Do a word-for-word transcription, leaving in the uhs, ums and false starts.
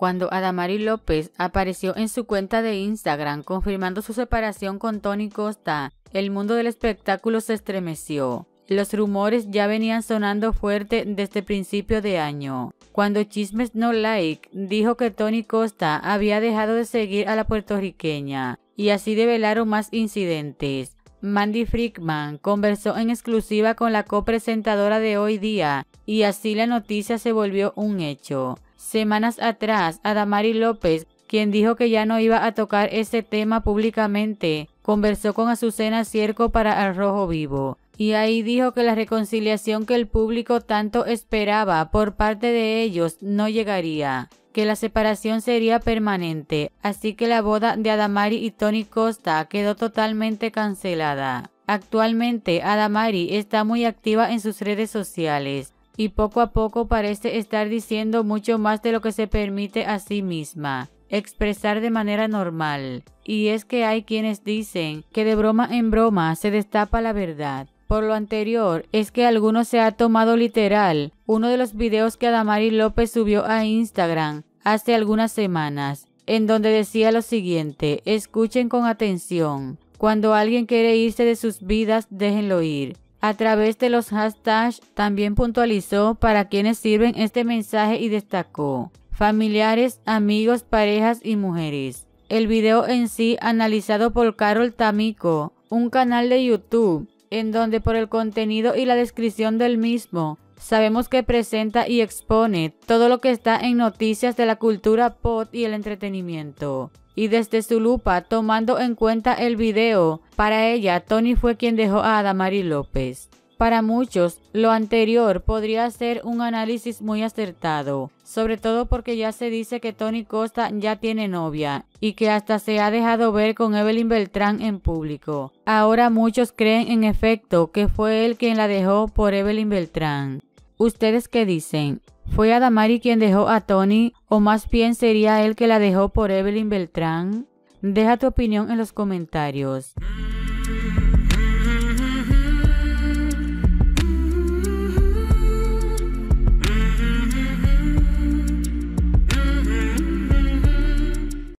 cuando Adamari López apareció en su cuenta de Instagram confirmando su separación con Toni Costa, el mundo del espectáculo se estremeció. Los rumores ya venían sonando fuerte desde principio de año, cuando Chismes No Like dijo que Toni Costa había dejado de seguir a la puertorriqueña, y así develaron más incidentes. Mandy Frickman conversó en exclusiva con la copresentadora de Hoy Día, y así la noticia se volvió un hecho. Semanas atrás, Adamari López, quien dijo que ya no iba a tocar ese tema públicamente, conversó con Azucena Cierco para Al Rojo Vivo, y ahí dijo que la reconciliación que el público tanto esperaba por parte de ellos no llegaría, que la separación sería permanente, así que la boda de Adamari y Toni Costa quedó totalmente cancelada. Actualmente, Adamari está muy activa en sus redes sociales, y poco a poco parece estar diciendo mucho más de lo que se permite a sí misma expresar de manera normal. Y es que hay quienes dicen que de broma en broma se destapa la verdad. Por lo anterior, es que algunos se ha tomado literal uno de los videos que Adamari López subió a Instagram hace algunas semanas, en donde decía lo siguiente: escuchen con atención. Cuando alguien quiere irse de sus vidas, déjenlo ir. A través de los hashtags también puntualizó para quienes sirven este mensaje y destacó: familiares, amigos, parejas y mujeres. El video en sí, analizado por Karol Tamiko, un canal de YouTube, en donde por el contenido y la descripción del mismo, sabemos que presenta y expone todo lo que está en noticias de la cultura pop y el entretenimiento. Y desde su lupa, tomando en cuenta el video, para ella Toni fue quien dejó a Adamari López. Para muchos, lo anterior podría ser un análisis muy acertado, sobre todo porque ya se dice que Toni Costa ya tiene novia y que hasta se ha dejado ver con Evelyn Beltrán en público. Ahora muchos creen en efecto que fue él quien la dejó por Evelyn Beltrán. ¿Ustedes qué dicen? ¿Fue Adamari quien dejó a Toni o más bien sería él que la dejó por Evelyn Beltrán? Deja tu opinión en los comentarios.